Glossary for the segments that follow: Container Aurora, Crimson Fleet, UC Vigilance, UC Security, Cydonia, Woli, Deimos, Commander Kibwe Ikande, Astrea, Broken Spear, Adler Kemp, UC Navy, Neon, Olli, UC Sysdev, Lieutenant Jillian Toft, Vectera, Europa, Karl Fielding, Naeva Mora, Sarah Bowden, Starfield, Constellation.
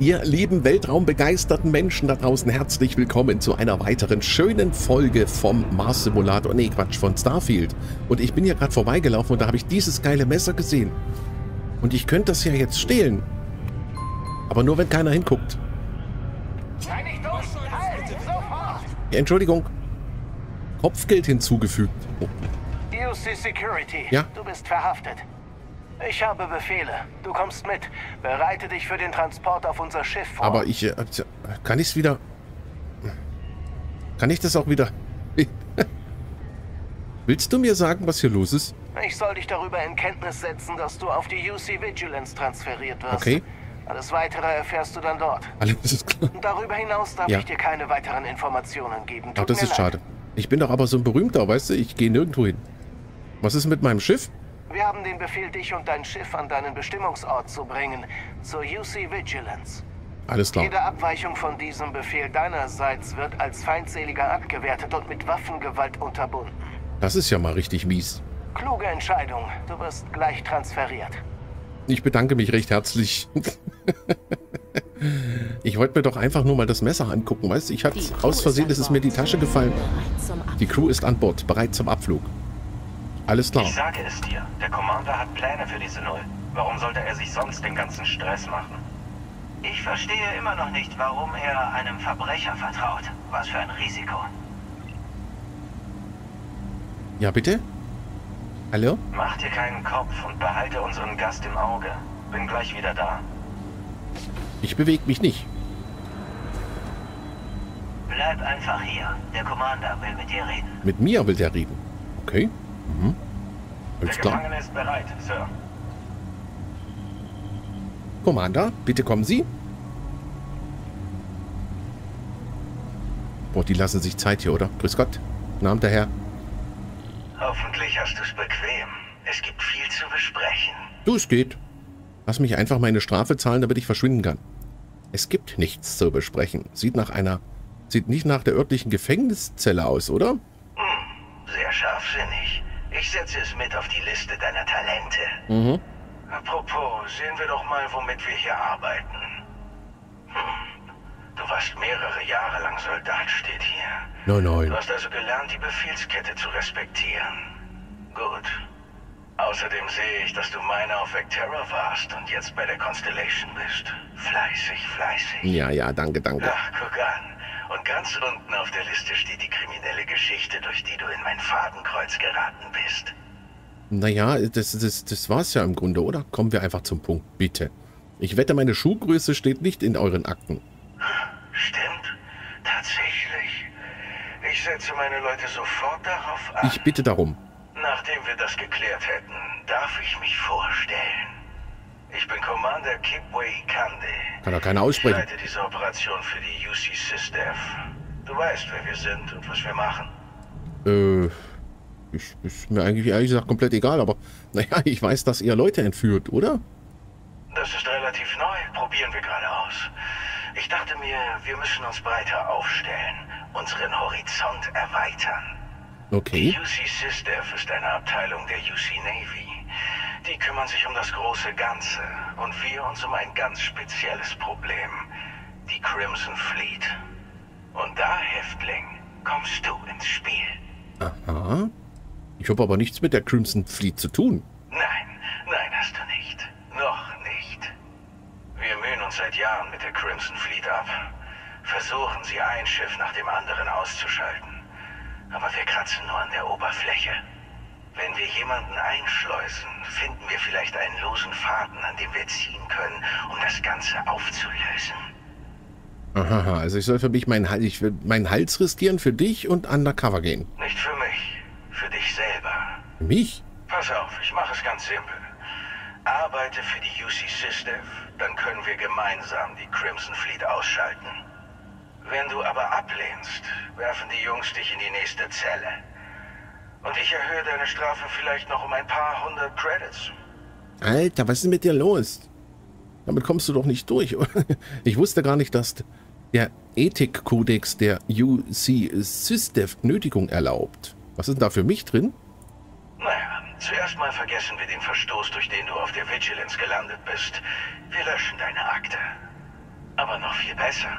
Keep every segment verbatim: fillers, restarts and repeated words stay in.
Ihr lieben weltraumbegeisterten Menschen da draußen, herzlich willkommen zu einer weiteren schönen Folge vom Mars Simulator, nee Quatsch, von Starfield. Und ich bin hier gerade vorbeigelaufen und da habe ich dieses geile Messer gesehen. Und ich könnte das ja jetzt stehlen. Aber nur, wenn keiner hinguckt. Ja, Entschuldigung. Kopfgeld hinzugefügt. Oh. U C Security, ja? Du bist verhaftet. Ich habe Befehle. Du kommst mit. Bereite dich für den Transport auf unser Schiff vor. Aber ich... Äh, kann ich es wieder... Kann ich das auch wieder... Willst du mir sagen, was hier los ist? Ich soll dich darüber in Kenntnis setzen, dass du auf die U C Vigilance transferiert wirst. Okay. Alles Weitere erfährst du dann dort. Alles ist klar. Darüber hinaus darf ja. ich dir keine weiteren Informationen geben. Tut Ach, das ist leid. schade. Ich bin doch aber so ein Berühmter, weißt du? Ich gehe nirgendwo hin. Was ist mit meinem Schiff? Wir haben den Befehl, dich und dein Schiff an deinen Bestimmungsort zu bringen, zur U C Vigilance. Alles klar. Jede Abweichung von diesem Befehl deinerseits wird als feindseliger abgewertet und mit Waffengewalt unterbunden. Das ist ja mal richtig mies. Kluge Entscheidung. Du wirst gleich transferiert. Ich bedanke mich recht herzlich. Ich wollte mir doch einfach nur mal das Messer angucken, weißt du? Ich hatte aus Versehen, es ist mir die Tasche gefallen. Die Crew ist an Bord, bereit zum Abflug. Alles klar. Ich sage es dir, der Commander hat Pläne für diese Null. Warum sollte er sich sonst den ganzen Stress machen? Ich verstehe immer noch nicht, warum er einem Verbrecher vertraut. Was für ein Risiko. Ja, bitte? Hallo? Mach dir keinen Kopf und behalte unseren Gast im Auge. Bin gleich wieder da. Ich bewege mich nicht. Bleib einfach hier. Der Commander will mit dir reden. Mit mir will der reden? Okay. Mhm. Alles klar. Der Gefangene ist bereit, Sir. Commander, bitte kommen Sie. Boah, die lassen sich Zeit hier, oder? Grüß Gott. Namen der Herr. Hoffentlich hast du es bequem. Es gibt viel zu besprechen. Du, es geht. Lass mich einfach meine Strafe zahlen, damit ich verschwinden kann. Es gibt nichts zu besprechen. Sieht nach einer... Sieht nicht nach der örtlichen Gefängniszelle aus, oder? Hm, sehr scharfsinnig. Ich setze es mit auf die Liste deiner Talente. Mhm. Apropos, sehen wir doch mal, womit wir hier arbeiten. Hm, du warst mehrere Jahre lang Soldat, steht hier. Nein, nein. Du hast also gelernt, die Befehlskette zu respektieren. Gut. Außerdem sehe ich, dass du Miner auf Vectera warst und jetzt bei der Constellation bist. Fleißig, fleißig. Ja, ja, danke, danke. Ach, guck an. Und ganz unten auf der Liste steht die kriminelle Geschichte, durch die du in mein Fadenkreuz geraten bist. Naja, das, das, das war's ja im Grunde, oder? Kommen wir einfach zum Punkt, bitte. Ich wette, meine Schuhgröße steht nicht in euren Akten. Stimmt, tatsächlich. Ich setze meine Leute sofort darauf an. Ich bitte darum. Nachdem wir das geklärt hätten, darf ich mich vorstellen. Ich bin Commander Kibwe Ikande. Kann doch keiner aussprechen. Ich leite diese Operation für die U C Sysdev. Du weißt, wer wir sind und was wir machen. Äh, ich, ist mir eigentlich ehrlich gesagt komplett egal, aber naja, ich weiß, dass ihr Leute entführt, oder? Das ist relativ neu, probieren wir gerade aus. Ich dachte mir, wir müssen uns breiter aufstellen, unseren Horizont erweitern. Okay. Die U C Sysdev ist eine Abteilung der U C Navy. Die kümmern sich um das große Ganze und wir uns um ein ganz spezielles Problem, die Crimson Fleet. Und da, Häftling, kommst du ins Spiel. Aha. Ich habe aber nichts mit der Crimson Fleet zu tun. Nein, nein hast du nicht. Noch nicht. Wir mühen uns seit Jahren mit der Crimson Fleet ab. Versuchen sie, ein Schiff nach dem anderen auszuschalten. Aber wir kratzen nur an der Oberfläche. Wenn wir jemanden einschleusen, finden wir vielleicht einen losen Faden, an dem wir ziehen können, um das Ganze aufzulösen. Aha, also ich soll für mich meinen Hals, ich will meinen Hals riskieren für dich und undercover gehen. Nicht für mich, für dich selber. Für mich? Pass auf, ich mache es ganz simpel. Arbeite für die U C Sysdev, dann können wir gemeinsam die Crimson Fleet ausschalten. Wenn du aber ablehnst, werfen die Jungs dich in die nächste Zelle. Und ich erhöhe deine Strafe vielleicht noch um ein paar hundert Credits. Alter, was ist denn mit dir los? Damit kommst du doch nicht durch, oder? Ich wusste gar nicht, dass der Ethikkodex der U C Sysdev Nötigung erlaubt. Was ist denn da für mich drin? Naja, zuerst mal vergessen wir den Verstoß, durch den du auf der Vigilance gelandet bist. Wir löschen deine Akte. Aber noch viel besser.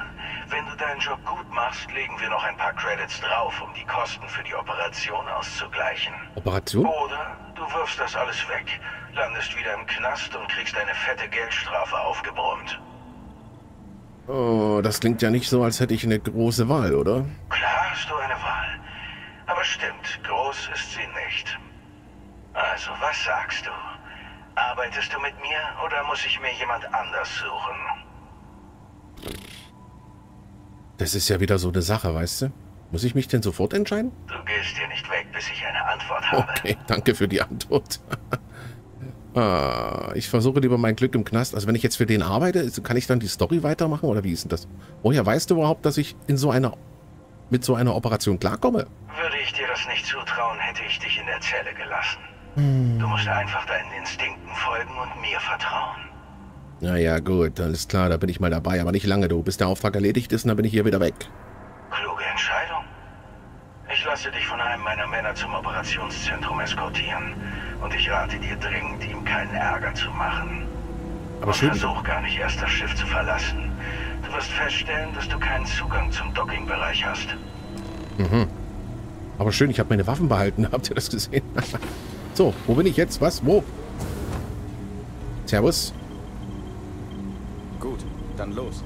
Wenn du deinen Job gut machst, legen wir noch ein paar Credits drauf, um die Kosten für die Operation auszugleichen. Operation? Oder du wirfst das alles weg, landest wieder im Knast und kriegst eine fette Geldstrafe aufgebrummt. Oh, das klingt ja nicht so, als hätte ich eine große Wahl, oder? Klar hast du eine Wahl. Aber stimmt, groß ist sie nicht. Also, was sagst du? Arbeitest du mit mir oder muss ich mir jemand anders suchen? Das ist ja wieder so eine Sache, weißt du? Muss ich mich denn sofort entscheiden? Du gehst hier nicht weg, bis ich eine Antwort habe. Okay, danke für die Antwort. Ah, ich versuche lieber mein Glück im Knast. Also wenn ich jetzt für den arbeite, kann ich dann die Story weitermachen oder wie ist denn das? Woher weißt du überhaupt, dass ich in so einer, mit so einer Operation klarkomme? Würde ich dir das nicht zutrauen, hätte ich dich in der Zelle gelassen. Hm. Du musst einfach deinen Instinkten folgen und mir vertrauen. Naja, gut, alles klar, da bin ich mal dabei, aber nicht lange, du. Bis der Auftrag erledigt ist, und dann bin ich hier wieder weg. Kluge Entscheidung. Ich lasse dich von einem meiner Männer zum Operationszentrum eskortieren. Und ich rate dir dringend, ihm keinen Ärger zu machen. Aber versuch gar nicht erst das Schiff zu verlassen. Du wirst feststellen, dass du keinen Zugang zum Dockingbereich hast. Mhm. Aber schön, ich habe meine Waffen behalten. Habt ihr das gesehen? So, wo bin ich jetzt? Was? Wo? Servus. Gut, dann los.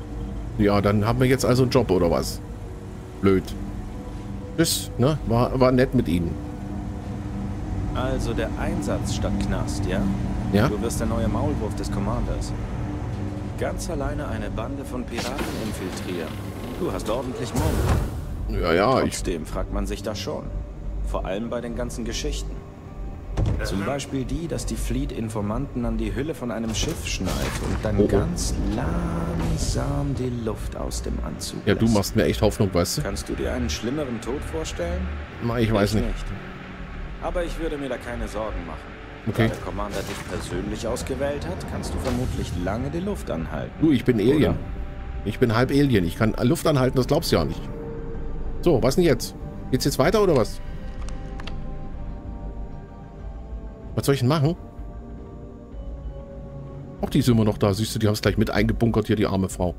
Ja, dann haben wir jetzt also einen Job, oder was? Blöd. Tschüss, ne? War, war nett mit Ihnen. Also der Einsatz statt Knast, ja? Ja. Du wirst der neue Maulwurf des Commanders. Ganz alleine eine Bande von Piraten infiltrieren. Du hast ordentlich Mumm. Ja, ja. Trotzdem ich... fragt man sich das schon. Vor allem bei den ganzen Geschichten. Zum Beispiel die, dass die Fleet Informanten an die Hülle von einem Schiff schneidet und dann oh. ganz langsam die Luft aus dem Anzug lässt. Ja, du machst mir echt Hoffnung, weißt du? Kannst du dir einen schlimmeren Tod vorstellen? Nein, ich weiß nicht. nicht. Aber ich würde mir da keine Sorgen machen. Okay. Da der Commander dich persönlich ausgewählt hat, kannst du vermutlich lange die Luft anhalten. Du, ich bin Alien. Oder? Ich bin halb Alien. Ich kann Luft anhalten, das glaubst du ja nicht. So, was denn jetzt? Geht's jetzt weiter oder was? Was soll ich denn machen? Auch die sind immer noch da. Siehst du, die haben es gleich mit eingebunkert hier, die arme Frau.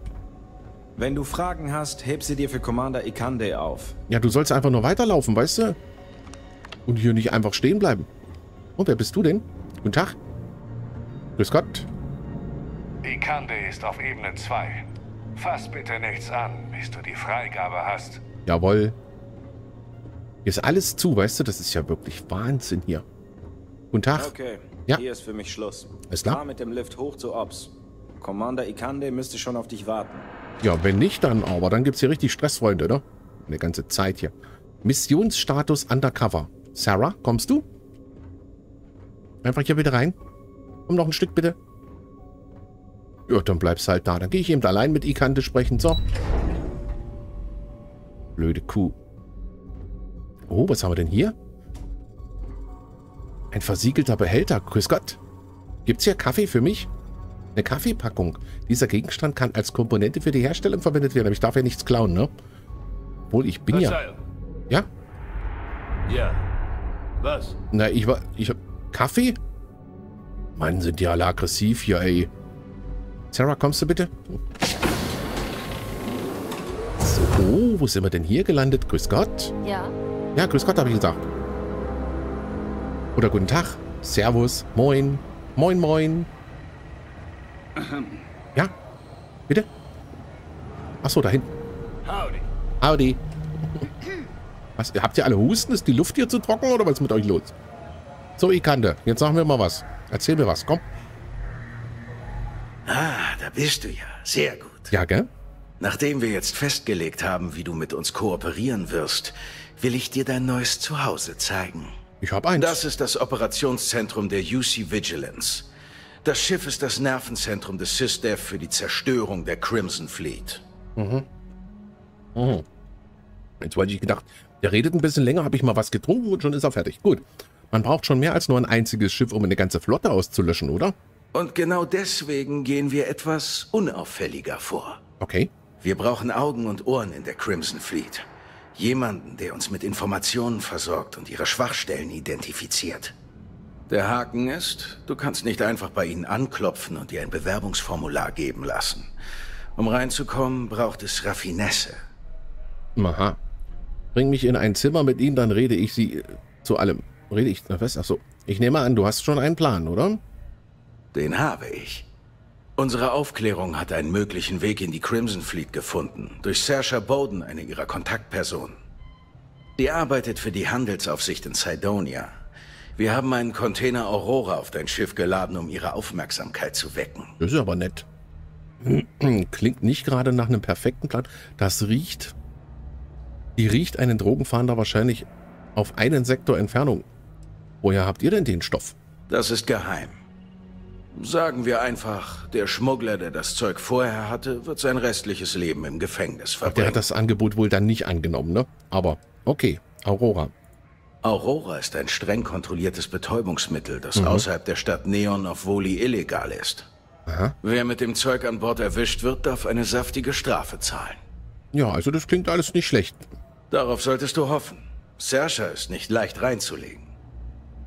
Wenn du Fragen hast, heb sie dir für Commander Ikande auf. Ja, du sollst einfach nur weiterlaufen, weißt du? Und hier nicht einfach stehen bleiben. Und wer bist du denn? Guten Tag. Grüß Gott. Ikande ist auf Ebene zwei. Fass bitte nichts an, bis du die Freigabe hast. Jawohl. Hier ist alles zu, weißt du? Das ist ja wirklich Wahnsinn hier. Guten Tag. Okay, ja. Hier ist für mich Schluss. Ist klar? Fahr mit dem Lift hoch zu Ops. Commander Ikande müsste schon auf dich warten. Ja, wenn nicht, dann aber. Dann gibt es hier richtig Stress, Freunde, oder? Eine ganze Zeit hier. Missionsstatus Undercover. Sarah, kommst du? Einfach hier wieder rein. Komm noch ein Stück, bitte. Ja, dann bleibst halt da. Dann gehe ich eben allein mit Ikande sprechen. So. Blöde Kuh. Oh, was haben wir denn hier? Ein versiegelter Behälter. Grüß Gott. Gibt's hier Kaffee für mich? Eine Kaffeepackung. Dieser Gegenstand kann als Komponente für die Herstellung verwendet werden. Aber ich darf ja nichts klauen, ne? Obwohl, ich bin ja... Ja? Ja. Was? Na, ich war... Ich hab... Kaffee? Mann, sind die alle aggressiv hier, ey. Sarah, kommst du bitte? So, oh, wo sind wir denn hier gelandet? Grüß Gott. Ja. Ja, grüß Gott, habe ich gesagt. Oder guten Tag, Servus, Moin, Moin, Moin. Ja, bitte? Achso, da hinten. Howdy. Howdy. Was, habt ihr alle Husten? Ist die Luft hier zu trocken oder was ist mit euch los? So, Ikande, jetzt sagen wir mal was. Erzähl mir was, komm. Ah, da bist du ja. Sehr gut. Ja, gell? Nachdem wir jetzt festgelegt haben, wie du mit uns kooperieren wirst, will ich dir dein neues Zuhause zeigen. Ich habe eins. Das ist das Operationszentrum der U C Vigilance. Das Schiff ist das Nervenzentrum des Sysdev für die Zerstörung der Crimson Fleet. Mhm. Mhm. Jetzt wollte ich gedacht, der redet ein bisschen länger, habe ich mal was getrunken und schon ist er fertig. Gut. Man braucht schon mehr als nur ein einziges Schiff, um eine ganze Flotte auszulöschen, oder? Und genau deswegen gehen wir etwas unauffälliger vor. Okay. Wir brauchen Augen und Ohren in der Crimson Fleet. Jemanden, der uns mit Informationen versorgt und ihre Schwachstellen identifiziert. Der Haken ist, du kannst nicht einfach bei ihnen anklopfen und dir ein Bewerbungsformular geben lassen. Um reinzukommen, braucht es Raffinesse. Aha. Bring mich in ein Zimmer mit ihm, dann rede ich sie zu allem. Rede ich na fest? Achso. Ich nehme an, du hast schon einen Plan, oder? Den habe ich. Unsere Aufklärung hat einen möglichen Weg in die Crimson Fleet gefunden. Durch Sarah Bowden, eine ihrer Kontaktpersonen. Die arbeitet für die Handelsaufsicht in Cydonia. Wir haben einen Container Aurora auf dein Schiff geladen, um ihre Aufmerksamkeit zu wecken. Das ist aber nett. Klingt nicht gerade nach einem perfekten Plan. Das riecht... Die riecht einen Drogenfahnder wahrscheinlich auf einen Sektor Entfernung. Woher habt ihr denn den Stoff? Das ist geheim. Sagen wir einfach, der Schmuggler, der das Zeug vorher hatte, wird sein restliches Leben im Gefängnis verbringen. Der hat das Angebot wohl dann nicht angenommen, ne? Aber okay, Aurora. Aurora ist ein streng kontrolliertes Betäubungsmittel, das mhm. außerhalb der Stadt Neon auf Woli illegal ist. Aha. Wer mit dem Zeug an Bord erwischt wird, darf eine saftige Strafe zahlen. Ja, also das klingt alles nicht schlecht. Darauf solltest du hoffen. Sarah ist nicht leicht reinzulegen.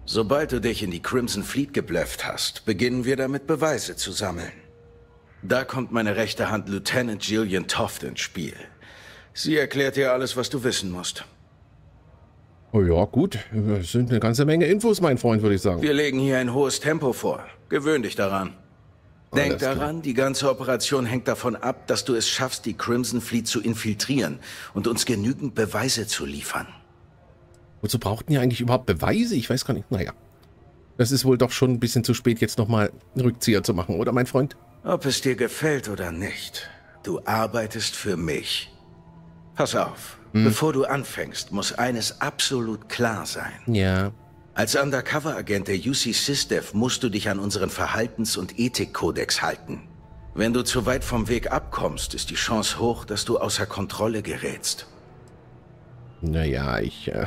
Sobald du dich in die Crimson Fleet geblufft hast, beginnen wir damit, Beweise zu sammeln. Da kommt meine rechte Hand Lieutenant Jillian Toft ins Spiel. Sie erklärt dir alles, was du wissen musst. Oh ja, gut. Das sind eine ganze Menge Infos, mein Freund, würde ich sagen. Wir legen hier ein hohes Tempo vor. Gewöhn dich daran. Denk daran, die ganze Operation hängt davon ab, dass du es schaffst, die Crimson Fleet zu infiltrieren und uns genügend Beweise zu liefern. Wozu brauchten ja eigentlich überhaupt Beweise? Ich weiß gar nicht. Naja, das ist wohl doch schon ein bisschen zu spät, jetzt nochmal einen Rückzieher zu machen, oder mein Freund? Ob es dir gefällt oder nicht, du arbeitest für mich. Pass auf, hm. bevor du anfängst, muss eines absolut klar sein. Ja. Als Undercover-Agent der U C Sysdev musst du dich an unseren Verhaltens- und Ethikkodex halten. Wenn du zu weit vom Weg abkommst, ist die Chance hoch, dass du außer Kontrolle gerätst. Naja, ich... Äh,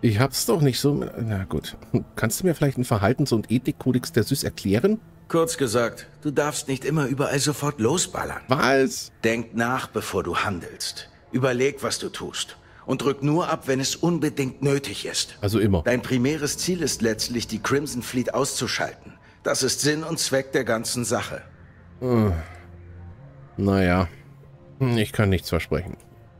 ich hab's doch nicht so... Na gut. Kannst du mir vielleicht einen Verhaltens- und Ethikkodex der Sys erklären? Kurz gesagt, du darfst nicht immer überall sofort losballern. Was? Denk nach, bevor du handelst. Überleg, was du tust. Und drück nur ab, wenn es unbedingt nötig ist. Also immer. Dein primäres Ziel ist letztlich, die Crimson Fleet auszuschalten. Das ist Sinn und Zweck der ganzen Sache. Hm. Naja, ich kann nichts versprechen.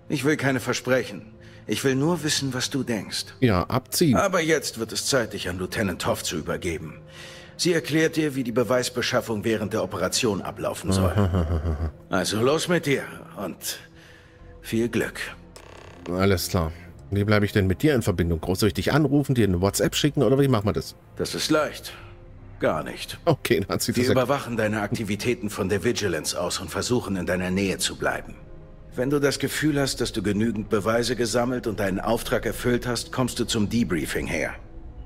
Ich will keine Versprechen. Ich will nur wissen, was du denkst. Ja, abziehen. Aber jetzt wird es Zeit, dich an Lieutenant Toft zu übergeben. Sie erklärt dir, wie die Beweisbeschaffung während der Operation ablaufen soll. Also los mit dir und viel Glück. Alles klar. Wie bleibe ich denn mit dir in Verbindung? Groß soll ich dich anrufen, dir eine WhatsApp schicken oder wie machen wir das? Das ist leicht. Gar nicht. Okay, dann hat sie das. Wir überwachen deine Aktivitäten von der Vigilance aus und versuchen, in deiner Nähe zu bleiben. Wenn du das Gefühl hast, dass du genügend Beweise gesammelt und deinen Auftrag erfüllt hast, kommst du zum Debriefing her.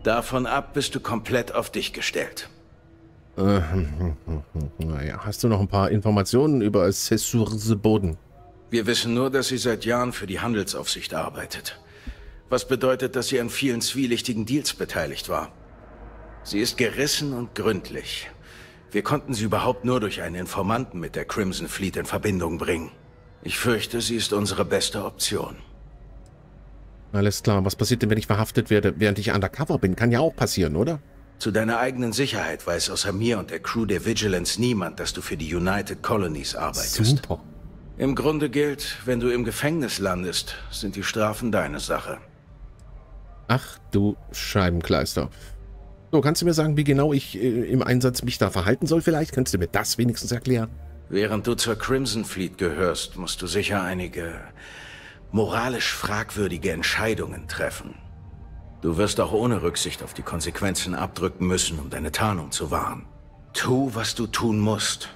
Davon ab bist du komplett auf dich gestellt. Äh, naja, hast du noch ein paar Informationen über Sessurse Boden? Wir wissen nur, dass sie seit Jahren für die Handelsaufsicht arbeitet. Was bedeutet, dass sie an vielen zwielichtigen Deals beteiligt war. Sie ist gerissen und gründlich. Wir konnten sie überhaupt nur durch einen Informanten mit der Crimson Fleet in Verbindung bringen. Ich fürchte, sie ist unsere beste Option. Alles klar. Was passiert denn, wenn ich verhaftet werde, während ich undercover bin? Kann ja auch passieren, oder? Zu deiner eigenen Sicherheit weiß außer mir und der Crew der Vigilance niemand, dass du für die United Colonies arbeitest. Super. Im Grunde gilt, wenn du im Gefängnis landest, sind die Strafen deine Sache. Ach du Scheibenkleister. So, kannst du mir sagen, wie genau ich äh, im Einsatz mich da verhalten soll vielleicht? Kannst du mir das wenigstens erklären? Während du zur Crimson Fleet gehörst, musst du sicher einige moralisch fragwürdige Entscheidungen treffen. Du wirst auch ohne Rücksicht auf die Konsequenzen abdrücken müssen, um deine Tarnung zu wahren. Tu, was du tun musst.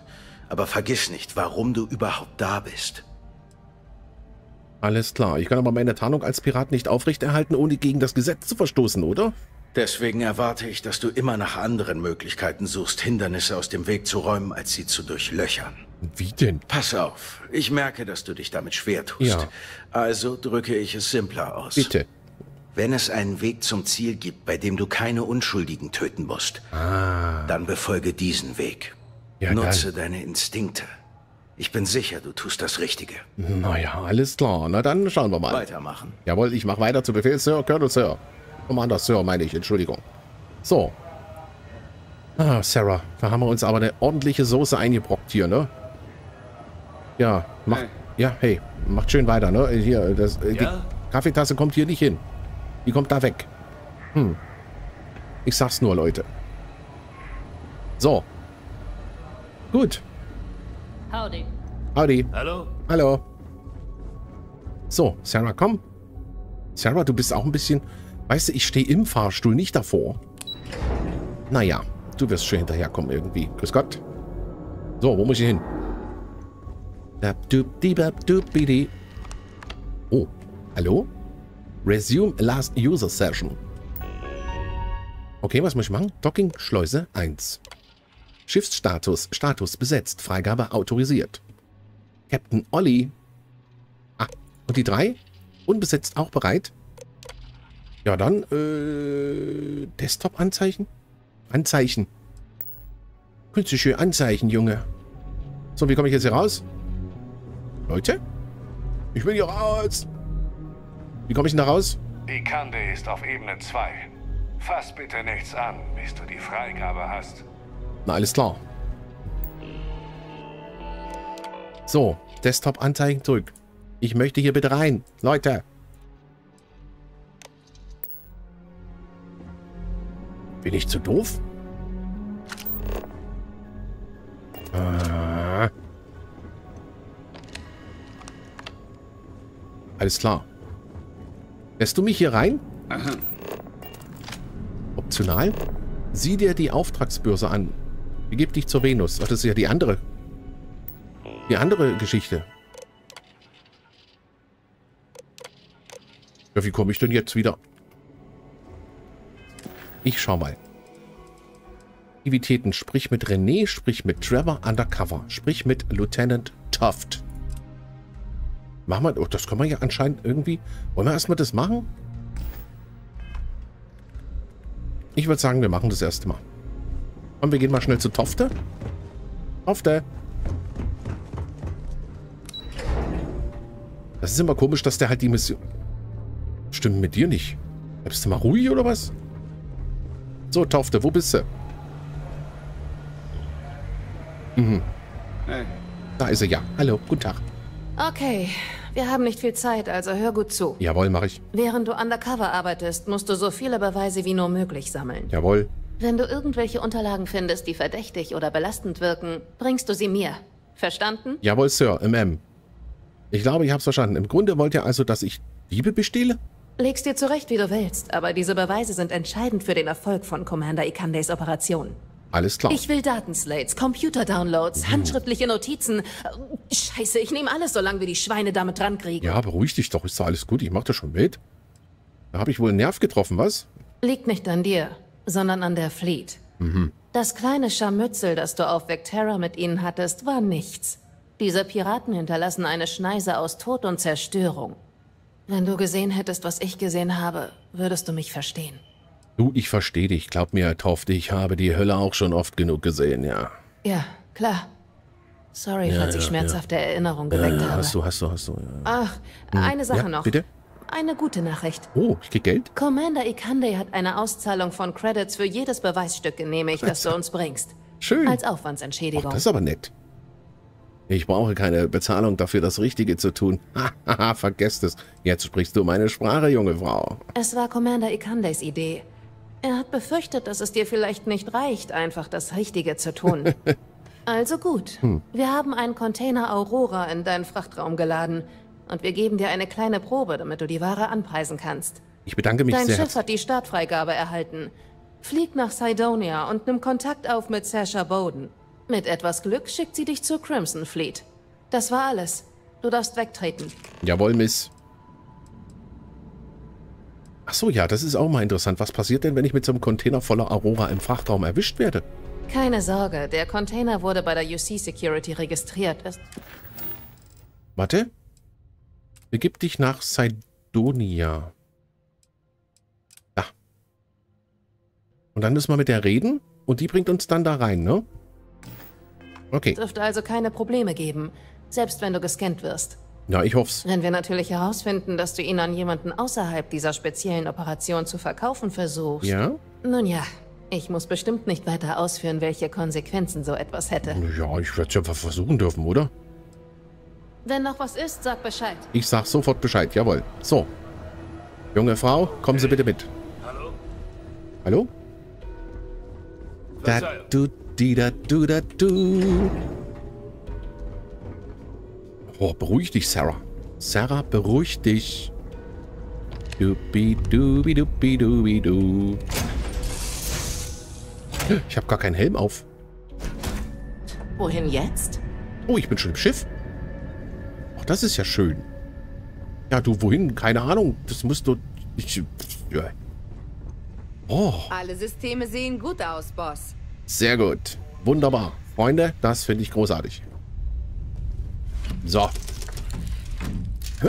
Aber vergiss nicht, warum du überhaupt da bist. Alles klar. Ich kann aber meine Tarnung als Pirat nicht aufrechterhalten, ohne gegen das Gesetz zu verstoßen, oder? Deswegen erwarte ich, dass du immer nach anderen Möglichkeiten suchst, Hindernisse aus dem Weg zu räumen, als sie zu durchlöchern. Wie denn? Pass auf. Ich merke, dass du dich damit schwer tust. Ja. Also drücke ich es simpler aus. Bitte. Wenn es einen Weg zum Ziel gibt, bei dem du keine Unschuldigen töten musst, ah. dann befolge diesen Weg. Ja, nutze dann deine Instinkte. Ich bin sicher, du tust das Richtige. Naja, alles klar. Na dann schauen wir mal. Weitermachen. Jawohl, ich mache weiter zu Befehl, Sir. Colonel, Sir. Commander, Sir, meine ich. Entschuldigung. So. Ah, Sarah. Da haben wir uns aber eine ordentliche Soße eingebrockt hier, ne? Ja, mach, hey. ja, hey, macht schön weiter, ne? Hier, das, ja? die Kaffeetasse kommt hier nicht hin. Die kommt da weg. Hm. Ich sag's nur, Leute. So. Gut. Howdy. Howdy. Hallo. Hallo. So, Sarah, komm. Sarah, du bist auch ein bisschen... Weißt du, ich stehe im Fahrstuhl, nicht davor. Naja, du wirst schon hinterherkommen irgendwie. Grüß Gott. So, wo muss ich hin? Oh, hallo? Resume last user session. Okay, was muss ich machen? Docking Schleuse eins. Schiffsstatus. Status besetzt. Freigabe autorisiert. Captain Olli. Ah, und die drei? Unbesetzt auch bereit? Ja, dann, äh, Desktop-Anzeichen? Anzeichen. Künstliche Anzeichen, Junge. So, wie komme ich jetzt hier raus? Leute? Ich will hier raus. Wie komme ich denn da raus? Ikande ist auf Ebene zwei. Fass bitte nichts an, bis du die Freigabe hast. Na, alles klar. So, Desktop-Anzeichen zurück. Ich möchte hier bitte rein, Leute. Bin ich zu doof? Äh. Alles klar. Lässt du mich hier rein? Aha. Optional. Sieh dir die Auftragsbörse an. Begib dich zur Venus. Ach, das ist ja die andere. Die andere Geschichte. Ja, wie komme ich denn jetzt wieder? Ich schau mal. Aktivitäten. Sprich mit René, sprich mit Trevor undercover. Sprich mit Lieutenant Toft. Machen wir... Oh, das können wir ja anscheinend irgendwie... Wollen wir erstmal das machen? Ich würde sagen, wir machen das erste Mal. Und wir gehen mal schnell zu Tofte. Tofte. Das ist immer komisch, dass der halt die Mission... Stimmt mit dir nicht. Bleibst du mal ruhig oder was? So, Taufte, wo bist du? Mhm. Hey. Da ist er, ja. Hallo, guten Tag. Okay, wir haben nicht viel Zeit, also hör gut zu. Jawohl, mache ich. Während du undercover arbeitest, musst du so viele Beweise wie nur möglich sammeln. Jawohl. Wenn du irgendwelche Unterlagen findest, die verdächtig oder belastend wirken, bringst du sie mir. Verstanden? Jawohl, Sir, M M. Ich glaube, ich hab's verstanden. Im Grunde wollt ihr also, dass ich Diebe bestehle? Leg's dir zurecht, wie du willst, aber diese Beweise sind entscheidend für den Erfolg von Commander Ikandes Operation. Alles klar. Ich will Datenslates, Computer-Downloads, mhm. handschriftliche Notizen. Scheiße, ich nehme alles, solange wir die Schweine damit dran kriegen. Ja, beruhig dich doch, ist doch alles gut, ich mach das schon mit. Da habe ich wohl einen Nerv getroffen, was? Liegt nicht an dir, sondern an der Fleet. Mhm. Das kleine Scharmützel, das du auf Vectera mit ihnen hattest, war nichts. Diese Piraten hinterlassen eine Schneise aus Tod und Zerstörung. Wenn du gesehen hättest, was ich gesehen habe, würdest du mich verstehen. Du, ich verstehe dich. Glaub mir, Toft, ich habe die Hölle auch schon oft genug gesehen, ja. Ja, klar. Sorry, ja, falls ja, ich schmerzhafte ja. Erinnerungen ja, geweckt ja, habe. Hast du, hast du, hast du. Ja. Ach, hm. eine Sache ja, noch. Bitte? Eine gute Nachricht. Oh, ich krieg Geld? Commander Ikande hat eine Auszahlung von Credits für jedes Beweisstück genehmigt, das du uns bringst. Schön. Als Aufwandsentschädigung. Ach, das ist aber nett. Ich brauche keine Bezahlung dafür, das Richtige zu tun. Hahaha, vergesst es. Jetzt sprichst du meine Sprache, junge Frau. Es war Commander Ikandes Idee. Er hat befürchtet, dass es dir vielleicht nicht reicht, einfach das Richtige zu tun. Also gut. Hm. Wir haben einen Container Aurora in deinen Frachtraum geladen. Und wir geben dir eine kleine Probe, damit du die Ware anpreisen kannst. Ich bedanke mich sehr. Dein Schiff hat die Startfreigabe erhalten. Flieg nach Cydonia und nimm Kontakt auf mit Sarah Bowden. Mit etwas Glück schickt sie dich zur Crimson Fleet. Das war alles. Du darfst wegtreten. Jawohl, Miss. Ach so, ja, das ist auch mal interessant. Was passiert denn, wenn ich mit so einem Container voller Aurora im Frachtraum erwischt werde? Keine Sorge, der Container wurde bei der U C Security registriert. Es Warte. Begib dich nach Cydonia. Da. Und dann müssen wir mit der reden und die bringt uns dann da rein, ne? Okay. Dürfte also keine Probleme geben, selbst wenn du gescannt wirst. Ja, ich hoff's. Wenn wir natürlich herausfinden, dass du ihn an jemanden außerhalb dieser speziellen Operation zu verkaufen versuchst. Ja? Nun ja, ich muss bestimmt nicht weiter ausführen, welche Konsequenzen so etwas hätte. Ja, ich werde es ja versuchen dürfen, oder? Wenn noch was ist, sag Bescheid. Ich sag sofort Bescheid, jawohl. So. Junge Frau, kommen Sie bitte mit. Hallo? Hallo? Da du, di, da du, da du. Oh, beruhig dich, Sarah. Sarah, beruhig dich. Dubi, dubi, dubi, dubi, du. Ich habe gar keinen Helm auf. Wohin jetzt? Oh, ich bin schon im Schiff. Ach, das ist ja schön. Ja, du, wohin? Keine Ahnung. Das musst du... Ich, ja. Oh. Alle Systeme sehen gut aus, Boss. Sehr gut. Wunderbar. Freunde, das finde ich großartig. So.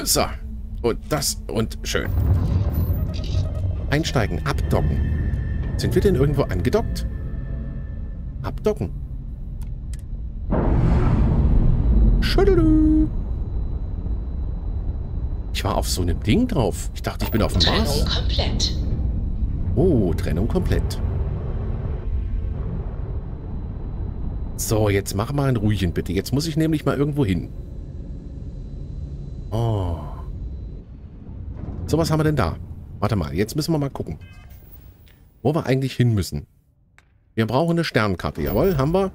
So. Und das und schön. Einsteigen. Abdocken. Sind wir denn irgendwo angedockt? Abdocken. Schödelü. Ich war auf so einem Ding drauf. Ich dachte, ich bin auf dem Trennung Mars. Trennung komplett. Oh, Trennung komplett. So, jetzt mach mal ein Ruhchen, bitte. Jetzt muss ich nämlich mal irgendwo hin. Oh. So, was haben wir denn da? Warte mal, jetzt müssen wir mal gucken. Wo wir eigentlich hin müssen. Wir brauchen eine Sternkarte. Jawohl, haben wir.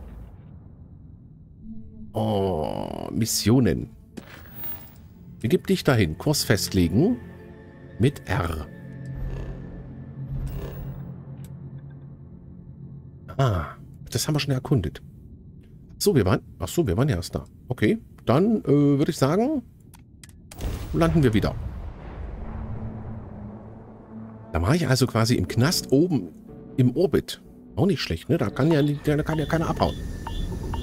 Oh, Missionen. Begib dich dahin. Kurs festlegen. Mit R. Ah, das haben wir schon erkundet. So, wir waren... Ach so, wir waren ja erst da. Okay, dann äh, würde ich sagen, landen wir wieder. Da war ich also quasi im Knast oben im Orbit. Auch nicht schlecht, ne? Da kann ja, da kann ja keiner abhauen.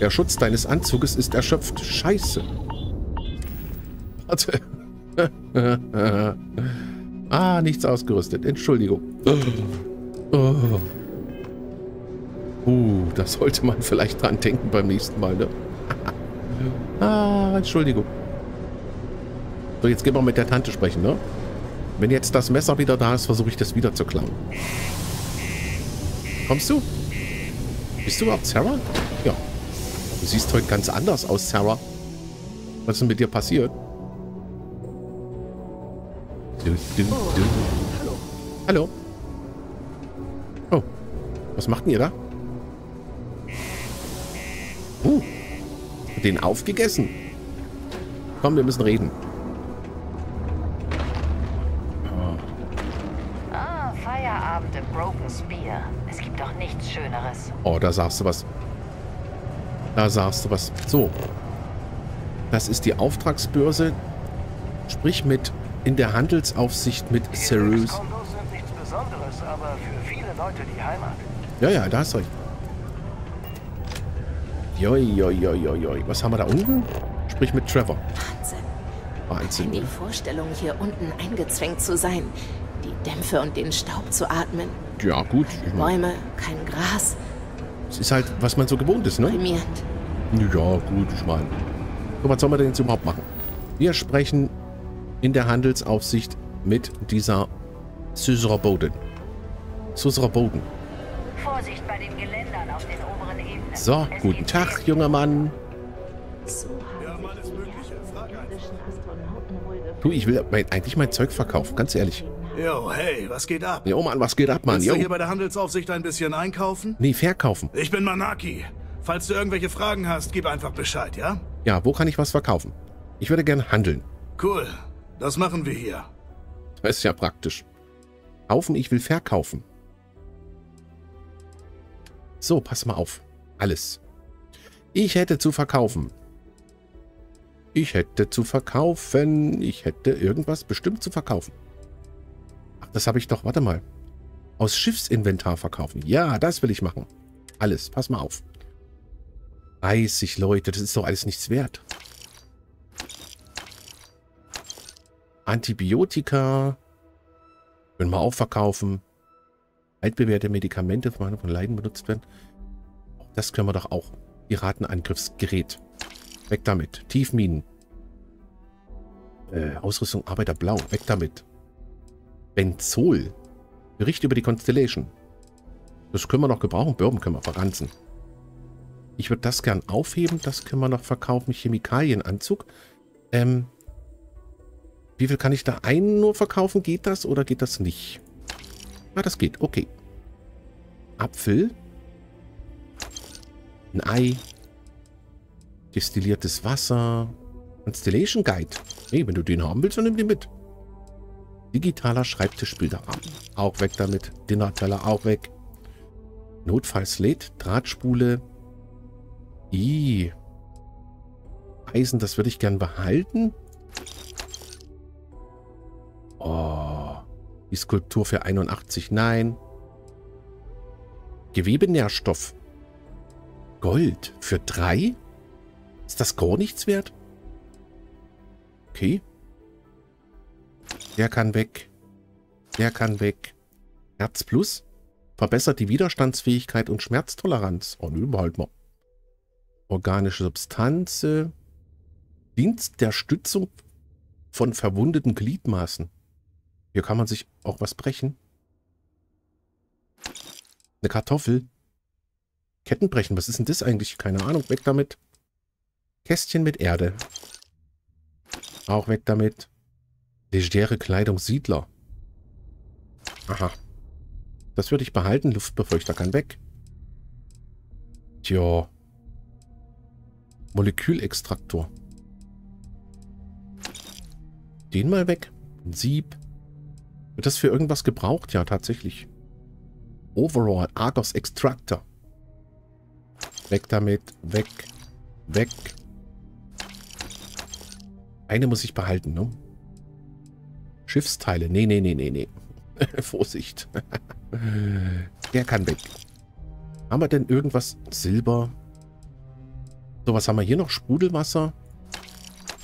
Der Schutz deines Anzuges ist erschöpft. Scheiße. Ah, nichts ausgerüstet. Entschuldigung. Oh. Uh, da sollte man vielleicht dran denken beim nächsten Mal, ne? Ah, Entschuldigung. So, jetzt gehen wir mit der Tante sprechen, ne? Wenn jetzt das Messer wieder da ist, versuche ich das wieder zu klauen. Kommst du? Bist du überhaupt Sarah? Ja. Du siehst heute ganz anders aus, Sarah. Was ist denn mit dir passiert? Du, du, du. Hallo. Hallo. Oh. Was macht denn ihr da? Uh. Den aufgegessen. Komm, wir müssen reden. Oh. Ah, Feierabend im Broken Spear. Es gibt doch nichts Schöneres. Oh, da sagst du was. Da sagst du was. So. Das ist die Auftragsbörse. Sprich mit... In der Handelsaufsicht mit Serious. Kondos sind nichts Besonderes, aber für viele Leute die Heimat. Ja, ja, da hast du recht. Joi, joi, joi, joi. Was haben wir da unten? Sprich mit Trevor. Wahnsinn. Wahnsinn. Die Vorstellung, hier unten eingezwängt zu sein. Die Dämpfe und den Staub zu atmen. Ja, gut. Keine Bäume, kein Gras. Es ist halt, was man so gewohnt ist, ne? Primierend. Ja, gut, ich meine. So, was sollen wir denn jetzt überhaupt machen? Wir sprechen... in der Handelsaufsicht mit dieser Sarah Bowden. Sarah Bowden. Vorsicht bei den Geländern auf den oberen Ebenen. So, es guten Tag, junger Mann. So ja, Mann ist möglich. Frage du, ich will mein, eigentlich mein Zeug verkaufen, ganz ehrlich. Jo, hey, was geht ab? Jo, Mann, was geht ab, Mann? Willst du hier bei der Handelsaufsicht ein bisschen einkaufen? Nee, verkaufen. Ich bin Manaki. Falls du irgendwelche Fragen hast, gib einfach Bescheid, ja? Ja, wo kann ich was verkaufen? Ich würde gerne handeln. Cool. Das machen wir hier. Das ist ja praktisch. Kaufen, ich will verkaufen. So, pass mal auf. Alles. Ich hätte zu verkaufen. Ich hätte zu verkaufen. Ich hätte irgendwas bestimmt zu verkaufen. Ach, das habe ich doch. Warte mal. Aus Schiffsinventar verkaufen. Ja, das will ich machen. Alles. Pass mal auf. dreißig Leute. Das ist doch alles nichts wert. Antibiotika. Können wir auch verkaufen. Altbewährte Medikamente von Leiden benutzt werden. Das können wir doch auch. Piratenangriffsgerät. Weg damit. Tiefminen. Äh, Ausrüstung Arbeiterblau. Weg damit. Benzol. Bericht über die Constellation. Das können wir noch gebrauchen. Bourbon können wir verranzen. Ich würde das gern aufheben. Das können wir noch verkaufen. Chemikalienanzug. Ähm, wie viel kann ich da einen nur verkaufen? Geht das oder geht das nicht? Ah, das geht. Okay. Apfel. Ein Ei. Destilliertes Wasser. Constellation Guide. Hey, wenn du den haben willst, dann nimm den mit. Digitaler Schreibtischbilder. Auch weg damit. Dinnerteller auch weg. Notfallslate. Drahtspule. Ih. Eisen, das würde ich gern behalten. Oh. Die Skulptur für einundachtzig. Nein. Gewebenährstoff. Gold für drei? Ist das gar nichts wert? Okay. Der kann weg. Der kann weg. Herz Plus. Verbessert die Widerstandsfähigkeit und Schmerztoleranz. Oh, nö, behalten wir. Organische Substanz. Dienst der Stützung von verwundeten Gliedmaßen. Hier kann man sich auch was brechen. Eine Kartoffel. Ketten brechen. Was ist denn das eigentlich? Keine Ahnung. Weg damit. Kästchen mit Erde. Auch weg damit. Legere Kleidung Siedler. Aha. Das würde ich behalten. Luftbefeuchter kann weg. Tja. Molekülextraktor. Den mal weg. Ein Sieb. Wird das für irgendwas gebraucht? Ja, tatsächlich. Overall. Argos Extractor. Weg damit. Weg. Weg. Eine muss ich behalten, ne? Schiffsteile. Nee, nee, nee, nee, nee. Vorsicht. Der kann weg. Haben wir denn irgendwas? Silber. So, was haben wir hier noch? Sprudelwasser.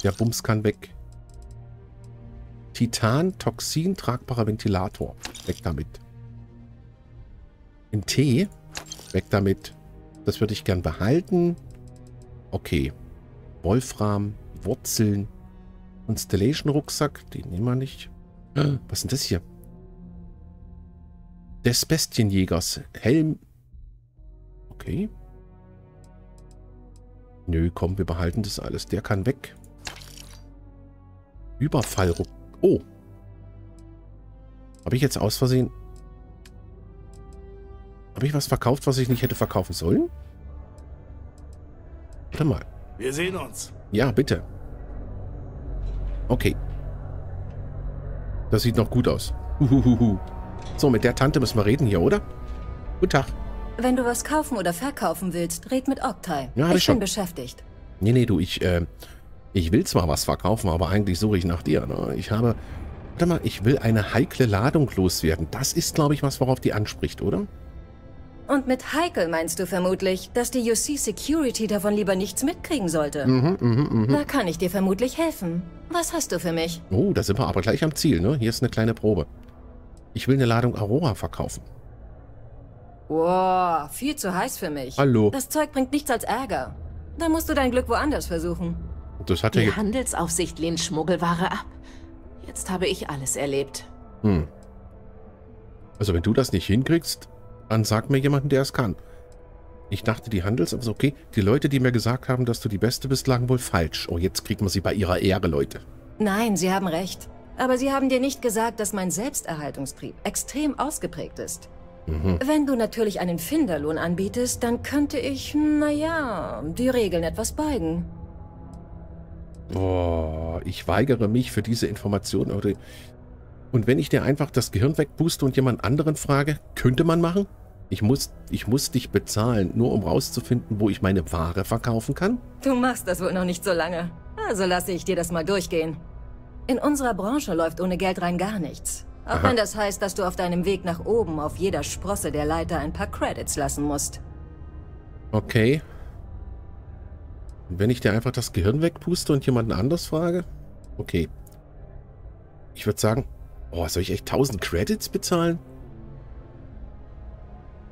Der Bums kann weg. Titan, Toxin, tragbarer Ventilator. Weg damit. Ein Tee. Weg damit. Das würde ich gern behalten. Okay. Wolfram, Wurzeln. Constellation-Rucksack. Den nehmen wir nicht. Was ist denn das hier? Des Bestienjägers. Helm. Okay. Nö, komm, wir behalten das alles. Der kann weg. Überfallruck. Oh. Habe ich jetzt aus Versehen... Habe ich was verkauft, was ich nicht hätte verkaufen sollen? Warte mal. Wir sehen uns. Ja, bitte. Okay. Das sieht noch gut aus. Uhuhuhu. So, mit der Tante müssen wir reden hier, oder? Guten Tag. Wenn du was kaufen oder verkaufen willst, red mit Oktay. Ja, ich, ich bin beschäftigt. Nee, nee, du, ich, äh, ich will zwar was verkaufen, aber eigentlich suche ich nach dir. Ne? Ich habe, warte mal, ich will eine heikle Ladung loswerden. Das ist, glaube ich, was, worauf die anspricht, oder? Und mit heikel meinst du vermutlich, dass die U C Security davon lieber nichts mitkriegen sollte. Mhm, mhm, mhm. Da kann ich dir vermutlich helfen. Was hast du für mich? Oh, da sind wir aber gleich am Ziel, ne? Hier ist eine kleine Probe. Ich will eine Ladung Aurora verkaufen. Wow, viel zu heiß für mich. Hallo. Das Zeug bringt nichts als Ärger. Dann musst du dein Glück woanders versuchen. Das hat die Handelsaufsicht lehnt Schmuggelware ab. Jetzt habe ich alles erlebt. Hm. Also wenn du das nicht hinkriegst... Dann sag mir jemanden, der es kann. Ich dachte, die Handels... Also okay, die Leute, die mir gesagt haben, dass du die Beste bist, lagen wohl falsch. Oh, jetzt kriegt man sie bei ihrer Ehre, Leute. Nein, sie haben recht. Aber sie haben dir nicht gesagt, dass mein Selbsterhaltungstrieb extrem ausgeprägt ist. Mhm. Wenn du natürlich einen Finderlohn anbietest, dann könnte ich, naja, die Regeln etwas beugen. Boah, ich weigere mich für diese Information oder... Und wenn ich dir einfach das Gehirn wegpuste und jemand anderen frage, könnte man machen? Ich muss, ich muss dich bezahlen, nur um rauszufinden, wo ich meine Ware verkaufen kann? Du machst das wohl noch nicht so lange. Also lasse ich dir das mal durchgehen. In unserer Branche läuft ohne Geld rein gar nichts. Auch Aha. wenn das heißt, dass du auf deinem Weg nach oben auf jeder Sprosse der Leiter ein paar Credits lassen musst. Okay. Und wenn ich dir einfach das Gehirn wegpuste und jemanden anders frage? Okay. Ich würde sagen... Oh, soll ich echt tausend Credits bezahlen?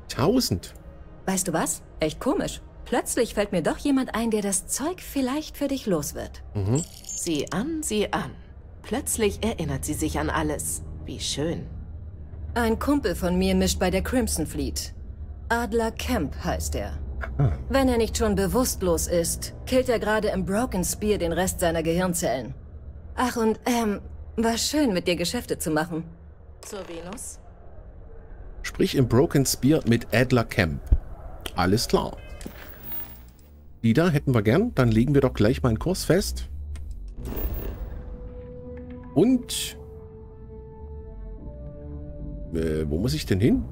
tausend? Weißt du was? Echt komisch. Plötzlich fällt mir doch jemand ein, der das Zeug vielleicht für dich los wird. Mhm. Sieh an, sieh an. Plötzlich erinnert sie sich an alles. Wie schön. Ein Kumpel von mir mischt bei der Crimson Fleet. Adler Kemp heißt er. Ah. Wenn er nicht schon bewusstlos ist, killt er gerade im Broken Spear den Rest seiner Gehirnzellen. Ach und, ähm, war schön, mit dir Geschäfte zu machen. Zur Venus? Sprich im Broken Spear mit Adler Kemp. Alles klar. Die da hätten wir gern. Dann legen wir doch gleich mal einen Kurs fest. Und... Äh, wo muss ich denn hin?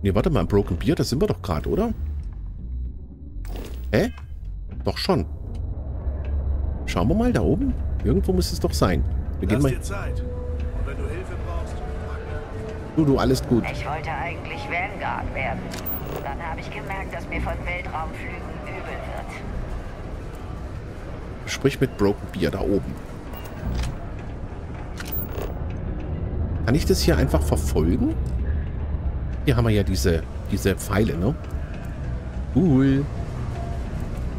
Ne, warte mal, im Broken Spear, da sind wir doch gerade, oder? Hä? Doch schon. Schauen wir mal da oben. Irgendwo muss es doch sein. Wir gehen mal... Zeit. Und wenn du Hilfe brauchst, du, du, alles gut. Ich wollte eigentlich Vanguard werden. Dann habe ich gemerkt, dass mir von Weltraumflügen übel wird. Sprich mit Broken Spear da oben. Kann ich das hier einfach verfolgen? Hier haben wir ja diese, diese Pfeile, ne? Cool.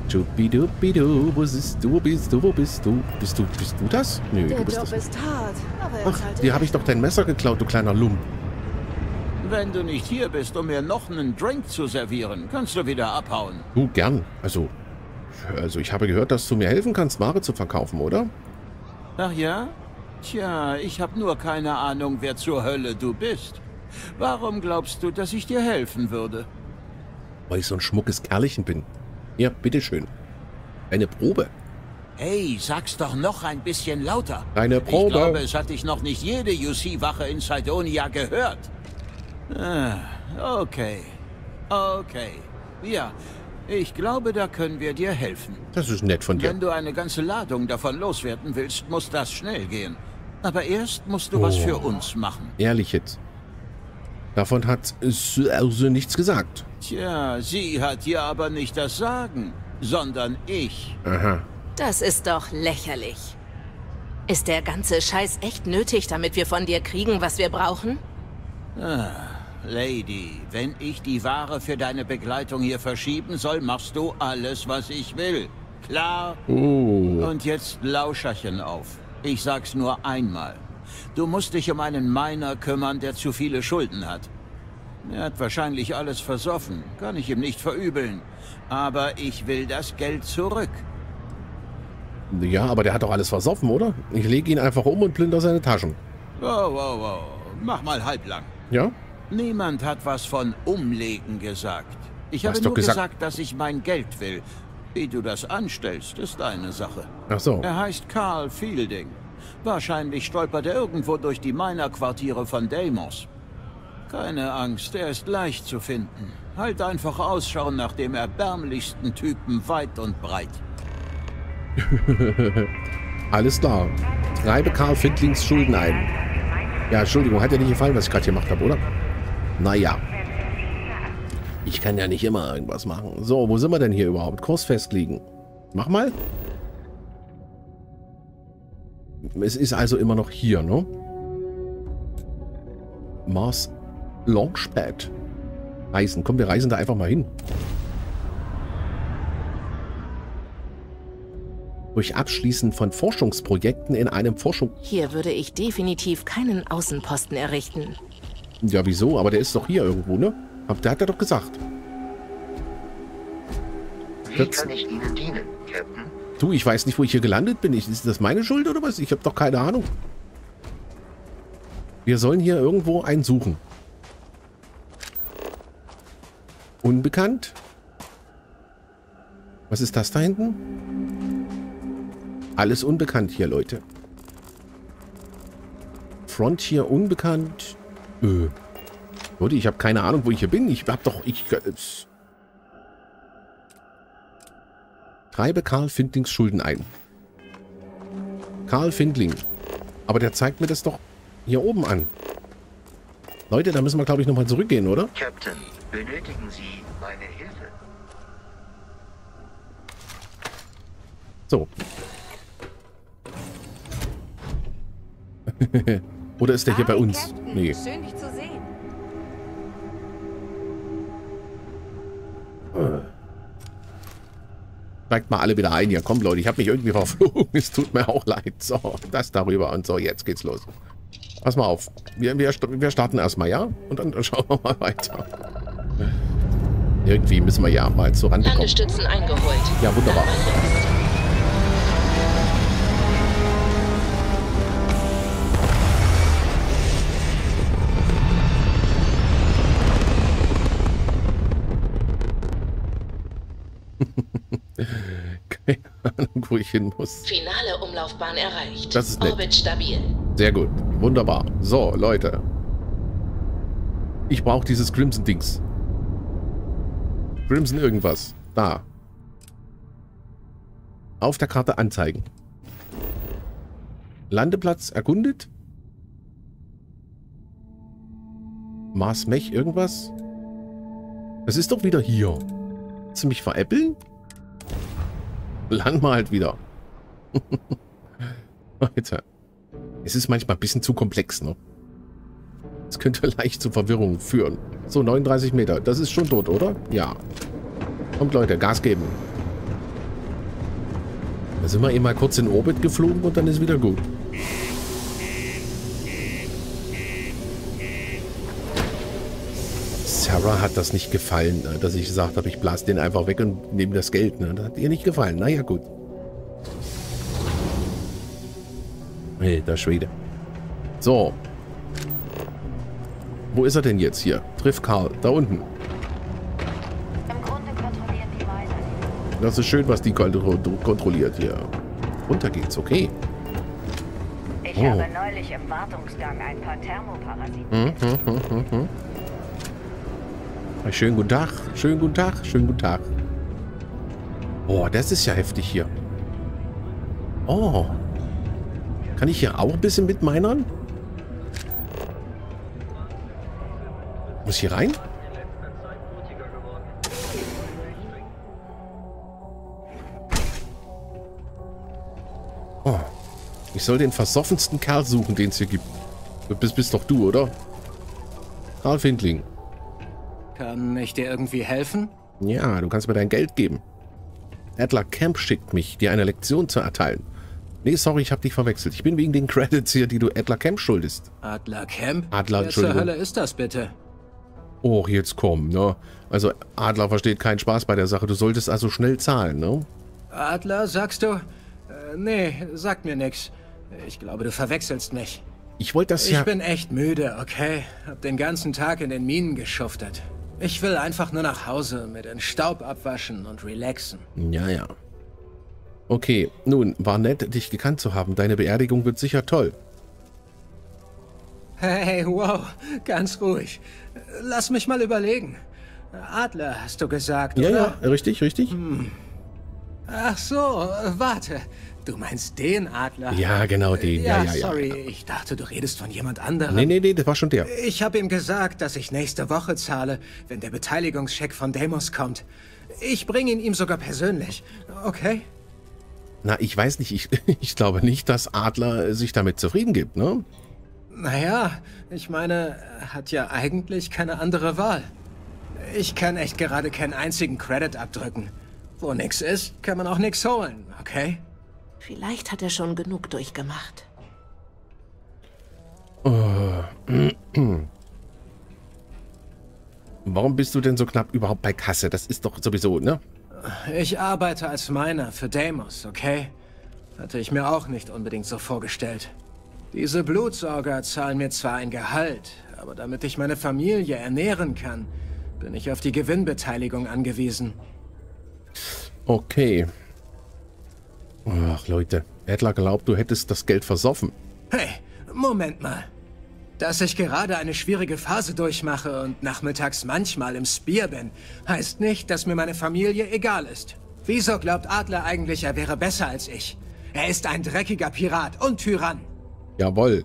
Schubidubidu, wo bist du, bist du, wo bist du? Bist du, bist du das? Nö, der du bist Job das. Ist hart, aber ach, halt dir habe ich doch dein Messer geklaut, du kleiner Lump. Wenn du nicht hier bist, um mir noch einen Drink zu servieren, kannst du wieder abhauen. Du, gern. Also, also ich habe gehört, dass du mir helfen kannst, Ware zu verkaufen, oder? Ach ja? Tja, ich habe nur keine Ahnung, wer zur Hölle du bist. Warum glaubst du, dass ich dir helfen würde? Weil ich so ein schmuckes Kerlchen bin. Ja, bitteschön. Eine Probe. Hey, sag's doch noch ein bisschen lauter. Eine Probe. Ich glaube, es hat dich noch nicht jede U C-Wache in Cydonia gehört. Ah, okay. Okay. Ja, ich glaube, da können wir dir helfen. Das ist nett von dir. Wenn du eine ganze Ladung davon loswerden willst, muss das schnell gehen. Aber erst musst du oh. was für uns machen. Ehrlich jetzt. Davon hat Syrse nichts gesagt. Tja, sie hat hier aber nicht das Sagen, sondern ich. Aha. Das ist doch lächerlich. Ist der ganze Scheiß echt nötig, damit wir von dir kriegen, was wir brauchen? Ah, Lady, wenn ich die Ware für deine Begleitung hier verschieben soll, machst du alles, was ich will. Klar? Uh. Und jetzt Lauscherchen auf. Ich sag's nur einmal. Du musst dich um einen Miner kümmern, der zu viele Schulden hat. Er hat wahrscheinlich alles versoffen, kann ich ihm nicht verübeln. Aber ich will das Geld zurück. Ja, aber der hat doch alles versoffen, oder? Ich lege ihn einfach um und plündere seine Taschen. Wow, wow, wow. Mach mal halblang. Ja? Niemand hat was von Umlegen gesagt. Ich habe nur gesagt, gesagt, dass ich mein Geld will. Wie du das anstellst, ist deine Sache. Ach so. Er heißt Karl Fielding. Wahrscheinlich stolpert er irgendwo durch die Minerquartiere von Deimos. Keine Angst, er ist leicht zu finden. Halt einfach Ausschau nach dem erbärmlichsten Typen weit und breit. Alles klar. Treibe Karl Findlings Schulden ein. Ja, Entschuldigung, hat dir nicht gefallen, was ich gerade gemacht habe, oder? Naja. Ich kann ja nicht immer irgendwas machen. So, wo sind wir denn hier überhaupt? Kurs festlegen. Mach mal. Es ist also immer noch hier, ne? Mars Launchpad. Reisen. Komm, wir reisen da einfach mal hin. Durch Abschließen von Forschungsprojekten in einem Forschung... Hier würde ich definitiv keinen Außenposten errichten. Ja, wieso? Aber der ist doch hier irgendwo, ne? Aber der hat er doch gesagt. Wie kann ich Ihnen dienen, Captain? Du, ich weiß nicht, wo ich hier gelandet bin. Ich, ist das meine Schuld oder was? Ich habe doch keine Ahnung. Wir sollen hier irgendwo einen suchen. Unbekannt. Was ist das da hinten? Alles unbekannt hier, Leute. Frontier unbekannt. Öh. Leute, ich habe keine Ahnung, wo ich hier bin. Ich hab doch... Ich... Treibe Karl Findlings Schulden ein. Karl Findling. Aber der zeigt mir das doch hier oben an. Leute, da müssen wir, glaube ich, nochmal zurückgehen, oder? Captain, benötigen Sie meine Hilfe? So. Oder ist der hier bei uns? Nee. Schön, dich zu sehen. Hm. Steigt mal alle wieder ein hier. Kommt, Leute, ich habe mich irgendwie verflogen. Es tut mir auch leid. So, das darüber und so, jetzt geht's los. Pass mal auf. Wir, wir, wir starten erstmal, ja? Und dann schauen wir mal weiter. Irgendwie müssen wir ja mal zur Rande kommen. Landestützen eingeholt. Ja, wunderbar. Keine Ahnung, wo ich hin muss. Finale Umlaufbahn erreicht. Das ist nett. Orbit stabil. Sehr gut. Wunderbar. So, Leute. Ich brauche dieses Crimson-Dings. Crimson irgendwas. Da. Auf der Karte anzeigen. Landeplatz erkundet. Mars Mech irgendwas. Das ist doch wieder hier. Willst du mich veräppeln? Landen wir halt wieder. Leute. Es ist manchmal ein bisschen zu komplex, ne? Das könnte leicht zu Verwirrung führen. So, neununddreißig Meter. Das ist schon tot, oder? Ja. Kommt, Leute, Gas geben. Da sind wir eben mal kurz in Orbit geflogen und dann ist wieder gut. Sarah hat das nicht gefallen, dass ich gesagt habe, ich blase den einfach weg und nehme das Geld. Ne? Das hat ihr nicht gefallen. Naja, gut. Hey, der Schwede. So. Wo ist er denn jetzt hier? Triff Karl. Da unten. Im Grunde kontrolliert die Weise. Das ist schön, was die kontrolliert hier. Runter geht's, okay. Ich oh. habe neulich im Wartungsgang ein paar Thermoparasiten. Hm, hm, hm, hm, hm. Schönen guten Tag. Schönen guten Tag. Schönen guten Tag. Boah, das ist ja heftig hier. Oh. Kann ich hier auch ein bisschen mitminern? Muss hier rein? Oh. Ich soll den versoffensten Kerl suchen, den es hier gibt. Du bist, bist doch du, oder? Karl Fielding. Kann ich dir irgendwie helfen? Ja, du kannst mir dein Geld geben. Adler Kemp schickt mich, dir eine Lektion zu erteilen. Nee, sorry, ich habe dich verwechselt. Ich bin wegen den Credits hier, die du Adler Kemp schuldest. Adler Kemp? Adler, wer zur Hölle ist das bitte? Oh, jetzt komm, ne? Also, Adler versteht keinen Spaß bei der Sache. Du solltest also schnell zahlen, ne? Adler, sagst du? Äh, nee, sag mir nix. Ich glaube, du verwechselst mich. Ich wollte das ja... Ich bin echt müde, okay? Hab den ganzen Tag in den Minen geschuftet. Ich will einfach nur nach Hause, mir den Staub abwaschen und relaxen. Ja, ja. Okay, nun, war nett, dich gekannt zu haben. Deine Beerdigung wird sicher toll. Hey, wow, ganz ruhig. Lass mich mal überlegen. Adler, hast du gesagt, ja, oder? Ja, richtig, richtig. Hm. Ach so, warte. Du meinst den Adler? Ja, genau den. Ja, ja, ja, sorry, ja. Ich dachte, du redest von jemand anderem. Nee, nee, nee, das war schon der. Ich habe ihm gesagt, dass ich nächste Woche zahle, wenn der Beteiligungscheck von Deimos kommt. Ich bringe ihn ihm sogar persönlich, okay? Na, ich weiß nicht, ich, ich glaube nicht, dass Adler sich damit zufrieden gibt, ne? Naja, ich meine, er hat ja eigentlich keine andere Wahl. Ich kann echt gerade keinen einzigen Credit abdrücken. Wo nichts ist, kann man auch nichts holen, okay? Vielleicht hat er schon genug durchgemacht. Oh. Warum bist du denn so knapp überhaupt bei Kasse? Das ist doch sowieso, ne? Ich arbeite als Miner für Deimos, okay? Hatte ich mir auch nicht unbedingt so vorgestellt. Diese Blutsauger zahlen mir zwar ein Gehalt, aber damit ich meine Familie ernähren kann, bin ich auf die Gewinnbeteiligung angewiesen. Okay. Ach, Leute. Adler glaubt, du hättest das Geld versoffen. Hey, Moment mal. Dass ich gerade eine schwierige Phase durchmache und nachmittags manchmal im Spear bin, heißt nicht, dass mir meine Familie egal ist. Wieso glaubt Adler eigentlich, er wäre besser als ich? Er ist ein dreckiger Pirat und Tyrann. Jawohl.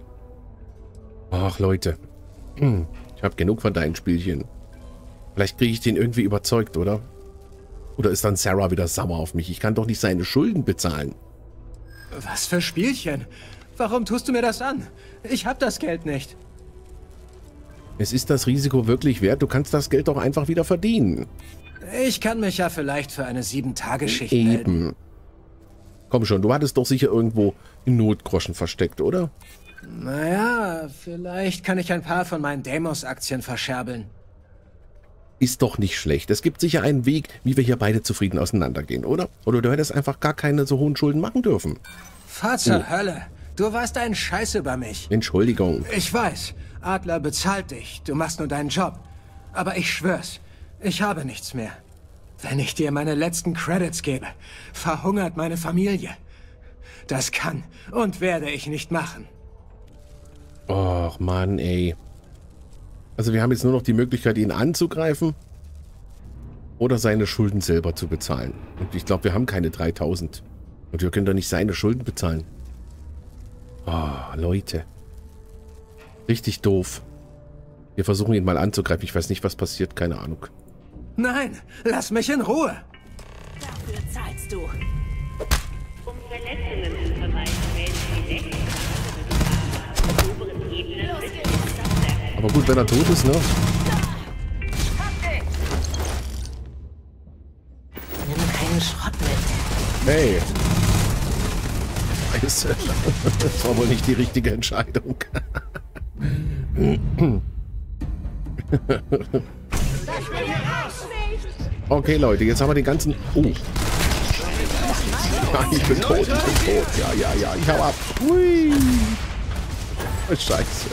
Ach, Leute. Ich habe genug von deinen Spielchen. Vielleicht kriege ich den irgendwie überzeugt, oder? Oder ist dann Sarah wieder sauer auf mich? Ich kann doch nicht seine Schulden bezahlen. Was für Spielchen? Warum tust du mir das an? Ich habe das Geld nicht. Es ist das Risiko wirklich wert. Du kannst das Geld doch einfach wieder verdienen. Ich kann mich ja vielleicht für eine sieben-Tage-Schicht melden. Eben. Komm schon, du hattest doch sicher irgendwo Notgroschen versteckt, oder? Naja, vielleicht kann ich ein paar von meinen Deimos-Aktien verscherbeln. ist doch nicht schlecht. Es gibt sicher einen Weg, wie wir hier beide zufrieden auseinandergehen, oder? Oder du hättest einfach gar keine so hohen Schulden machen dürfen. Fahr zur oh. Hölle. Du warst ein Scheiß über mich. Entschuldigung. Ich weiß, Adler bezahlt dich. Du machst nur deinen Job. Aber ich schwör's, ich habe nichts mehr. Wenn ich dir meine letzten Credits gebe, verhungert meine Familie. Das kann und werde ich nicht machen. Och, Mann, ey. Also wir haben jetzt nur noch die Möglichkeit, ihn anzugreifen oder seine Schulden selber zu bezahlen. Und ich glaube, wir haben keine dreitausend. Und wir können doch nicht seine Schulden bezahlen. Oh, Leute. Richtig doof. Wir versuchen ihn mal anzugreifen. Ich weiß nicht, was passiert. Keine Ahnung. Nein, lass mich in Ruhe. Dafür zahlst du. Um Verletzungen zu vermeiden, wählen Sie sechs. Aber gut, wenn er tot ist, ne? Nimm keinen Schrott mit. Hey. Das war wohl nicht die richtige Entscheidung. Okay, Leute, jetzt haben wir den ganzen... Oh. Nein, ich bin tot, ich bin tot. Ja, ja, ja, ich hau ab. Hui. Scheiße.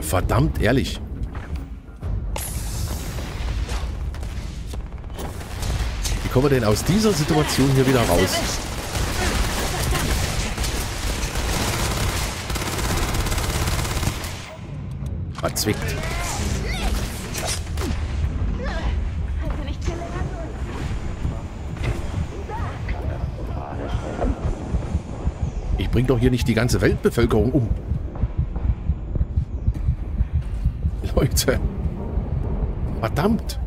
Verdammt, ehrlich. Wie kommen wir denn aus dieser Situation hier wieder raus? Verzwickt. Ich bringe doch hier nicht die ganze Weltbevölkerung um. Leute. Verdammt.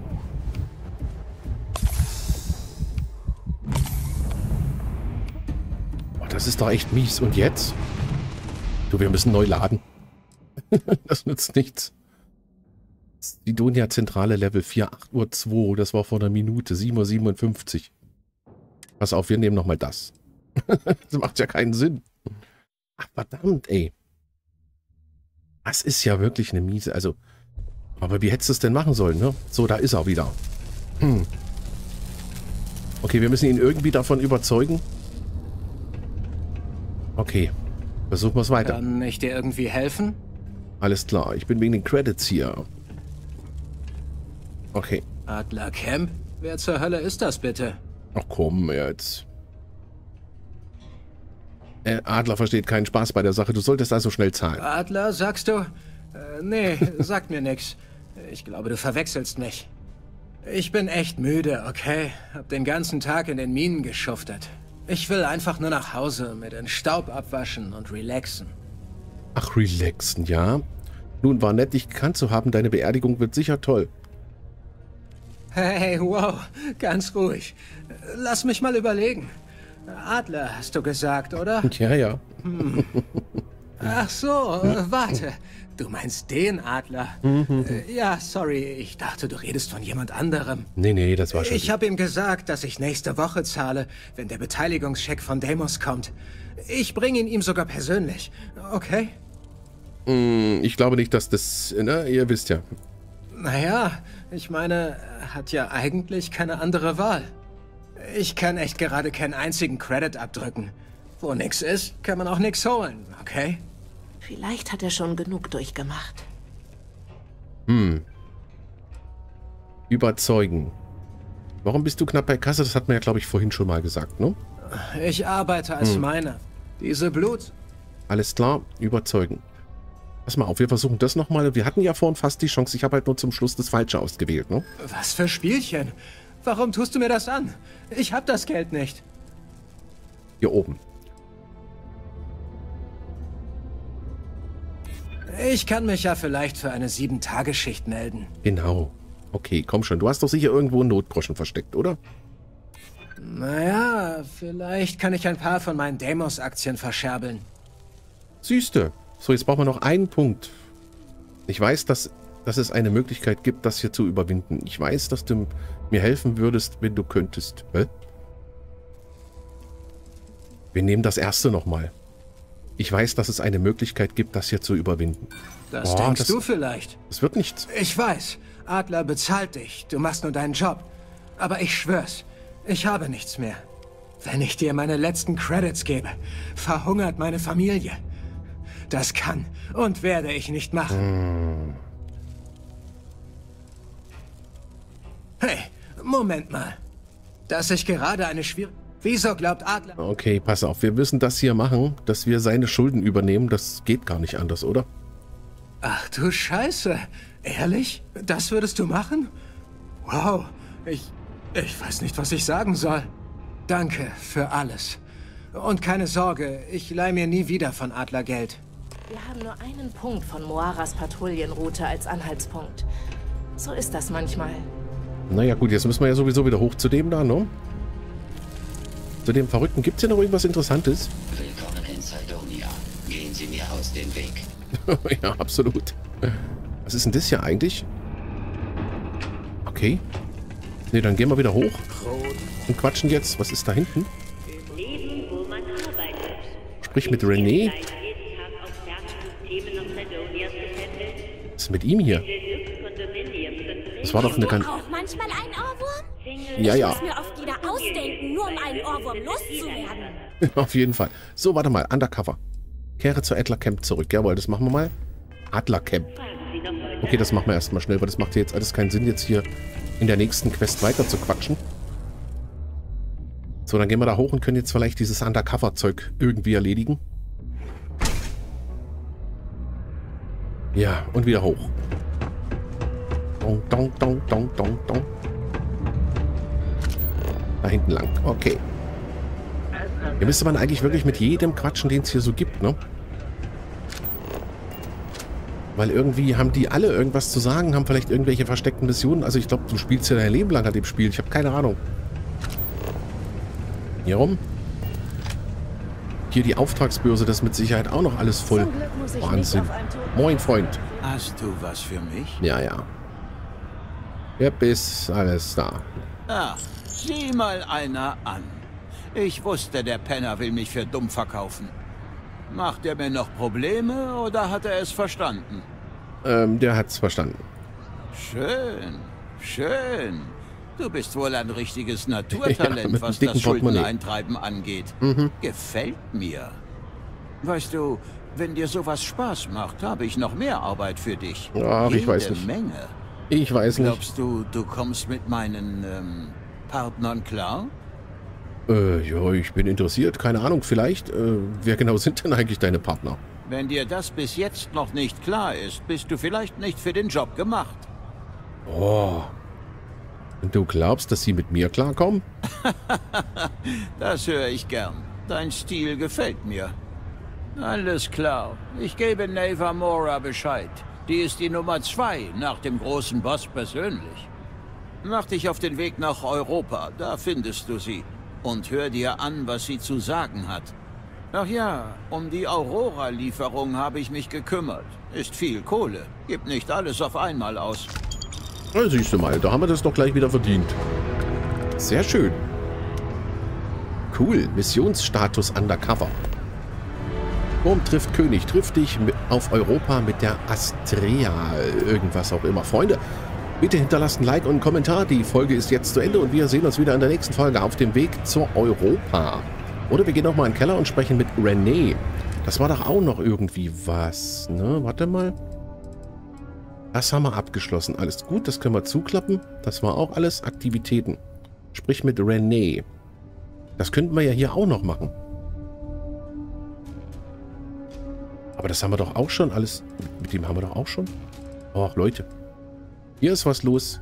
Das ist doch echt mies. Und jetzt? Du, wir müssen neu laden. Das nützt nichts. Sidonia Zentrale Level vier, acht Uhr zwei. Das war vor einer Minute. sieben Uhr siebenundfünfzig. Pass auf, wir nehmen nochmal das. Das macht ja keinen Sinn. Ach, verdammt, ey. Das ist ja wirklich eine miese. Also, aber wie hättest du es denn machen sollen, ne? So, da ist er wieder. Hm. Okay, wir müssen ihn irgendwie davon überzeugen. Okay, versuchen wir es weiter. Kann ich dir irgendwie helfen? Alles klar, ich bin wegen den Credits hier. Okay. Adler Kemp? Wer zur Hölle ist das bitte? Ach komm, jetzt. Äh, Adler versteht keinen Spaß bei der Sache, du solltest also schnell zahlen. Adler, sagst du? Äh, nee, sagt mir nix. Ich glaube, du verwechselst mich. Ich bin echt müde, okay? Hab den ganzen Tag in den Minen geschuftet. Ich will einfach nur nach Hause, mir den Staub abwaschen und relaxen. Ach, relaxen, ja. Nun, war nett, dich gekannt zu haben. Deine Beerdigung wird sicher toll. Hey, wow, ganz ruhig. Lass mich mal überlegen. Adler, hast du gesagt, oder? Ja, ja. Hm. Ach so, warte. Du meinst den Adler? Ja, sorry, ich dachte, du redest von jemand anderem. Nee, nee, das war schon... Ich habe ihm gesagt, dass ich nächste Woche zahle, wenn der Beteiligungscheck von Deimos kommt. Ich bringe ihn ihm sogar persönlich, okay? Ich glaube nicht, dass das... Ne, ihr wisst ja. Naja, ich meine, hat ja eigentlich keine andere Wahl. Ich kann echt gerade keinen einzigen Credit abdrücken. Wo nichts ist, kann man auch nichts holen, okay? Vielleicht hat er schon genug durchgemacht. Hm. Überzeugen. Warum bist du knapp bei Kasse? Das hat man ja, glaube ich, vorhin schon mal gesagt, ne? Ich arbeite als hm. meine. Diese Blut. Alles klar, überzeugen. Pass mal auf, wir versuchen das nochmal. Wir hatten ja vorhin fast die Chance. Ich habe halt nur zum Schluss das Falsche ausgewählt, ne? Was für Spielchen? Warum tust du mir das an? Ich habe das Geld nicht. Hier oben. Ich kann mich ja vielleicht für eine Sieben-Tage-Schicht melden. Genau. Okay, komm schon. Du hast doch sicher irgendwo einen Notgroschen versteckt, oder? Naja, vielleicht kann ich ein paar von meinen Deimos-Aktien verscherbeln. Siehste. So, jetzt brauchen wir noch einen Punkt. Ich weiß, dass, dass es eine Möglichkeit gibt, das hier zu überwinden. Ich weiß, dass du mir helfen würdest, wenn du könntest. Hä? Wir nehmen das erste nochmal. Ich weiß, dass es eine Möglichkeit gibt, das hier zu überwinden. Das oh, denkst das, du vielleicht. Es wird nichts. Ich weiß, Adler bezahlt dich. Du machst nur deinen Job. Aber ich schwör's, ich habe nichts mehr. Wenn ich dir meine letzten Credits gebe, verhungert meine Familie. Das kann und werde ich nicht machen. Hm. Hey, Moment mal. Dass ich gerade eine schwierige... Wieso glaubt Adler... Okay, pass auf. Wir müssen das hier machen, dass wir seine Schulden übernehmen. Das geht gar nicht anders, oder? Ach du Scheiße. Ehrlich? Das würdest du machen? Wow. Ich... Ich weiß nicht, was ich sagen soll. Danke für alles. Und keine Sorge, ich leihe mir nie wieder von Adler Geld. Wir haben nur einen Punkt von Moaras Patrouillenroute als Anhaltspunkt. So ist das manchmal. Naja gut, jetzt müssen wir ja sowieso wieder hoch zu dem da, ne? Zu dem Verrückten. Gibt's hier noch irgendwas Interessantes? Willkommen in Saldonia. Gehen Sie mir aus dem Weg. Ja, absolut. Was ist denn das hier eigentlich? Okay. Ne, dann gehen wir wieder hoch und quatschen jetzt. Was ist da hinten? Sprich mit René. Was ist mit ihm hier? Das war doch eine ganz... Manchmal ein Ohrwurm? Ja, ja. Ich muss mir oft wieder ausdenken, nur um einen Ohrwurm loszuwerden. Auf jeden Fall. So, warte mal. Undercover. Kehre zu Adler Kemp zurück. Jawohl, das machen wir mal. Adler Kemp. Okay, das machen wir erstmal schnell, weil das macht jetzt alles keinen Sinn, jetzt hier in der nächsten Quest weiter zu quatschen. So, dann gehen wir da hoch und können jetzt vielleicht dieses Undercover-Zeug irgendwie erledigen. Ja, und wieder hoch. Dong, dong, dong, dong, dong, dong. Da hinten lang. Okay. Hier müsste man eigentlich wirklich mit jedem quatschen, den es hier so gibt, ne? Weil irgendwie haben die alle irgendwas zu sagen, haben vielleicht irgendwelche versteckten Missionen. Also ich glaube, du spielst ja dein Leben lang an dem Spiel. Ich habe keine Ahnung. Hier rum. Hier die Auftragsbörse, das ist mit Sicherheit auch noch alles voll. Wahnsinn. Moin, Freund. Hast du was für mich? Ja, ja. Ja, bis alles da. Ach, sieh mal einer an. Ich wusste, der Penner will mich für dumm verkaufen. Macht er mir noch Probleme oder hat er es verstanden? Ähm, der hat's verstanden. Schön, schön. Du bist wohl ein richtiges Naturtalent, ja, was das Schuldeneintreiben angeht. Mhm. Gefällt mir. Weißt du, wenn dir sowas Spaß macht, habe ich noch mehr Arbeit für dich. Ach, ich weiß nicht. Jede Menge. Ich weiß nicht. Glaubst du, du kommst mit meinen ähm, Partnern klar? Äh, ja, ich bin interessiert. Keine Ahnung, vielleicht. Äh, wer genau sind denn eigentlich deine Partner? Wenn dir das bis jetzt noch nicht klar ist, bist du vielleicht nicht für den Job gemacht. Oh. Und du glaubst, dass sie mit mir klarkommen? Das höre ich gern. Dein Stil gefällt mir. Alles klar. Ich gebe Naeva Mora Bescheid. Die ist die Nummer zwei nach dem großen Boss persönlich. Mach dich auf den Weg nach Europa. Da findest du sie. Und hör dir an, was sie zu sagen hat. Ach ja, um die Aurora-Lieferung habe ich mich gekümmert. Ist viel Kohle. Gib nicht alles auf einmal aus. Na, siehst du mal, da haben wir das doch gleich wieder verdient. Sehr schön. Cool. Missionsstatus undercover. Wurm trifft König. Trifft dich auf Europa mit der Astrea. Irgendwas auch immer. Freunde, bitte hinterlasst ein Like und einen Kommentar. Die Folge ist jetzt zu Ende und wir sehen uns wieder in der nächsten Folge auf dem Weg zur Europa. Oder wir gehen nochmal in den Keller und sprechen mit René. Das war doch auch noch irgendwie was, ne? Warte mal. Das haben wir abgeschlossen. Alles gut, das können wir zuklappen. Das war auch alles Aktivitäten. Sprich mit René. Das könnten wir ja hier auch noch machen. Aber das haben wir doch auch schon alles... Mit dem haben wir doch auch schon? Och, Leute. Hier ist was los.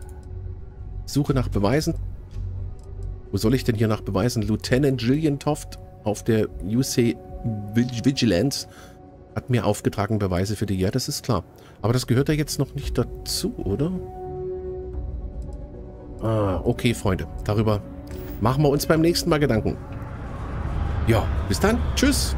Suche nach Beweisen. Wo soll ich denn hier nach Beweisen? Lieutenant Jillian Toft auf der U C Vigilance hat mir aufgetragen Beweise für die. Ja, das ist klar. Aber das gehört ja jetzt noch nicht dazu, oder? Ah, okay, Freunde. Darüber machen wir uns beim nächsten Mal Gedanken. Ja, bis dann. Tschüss.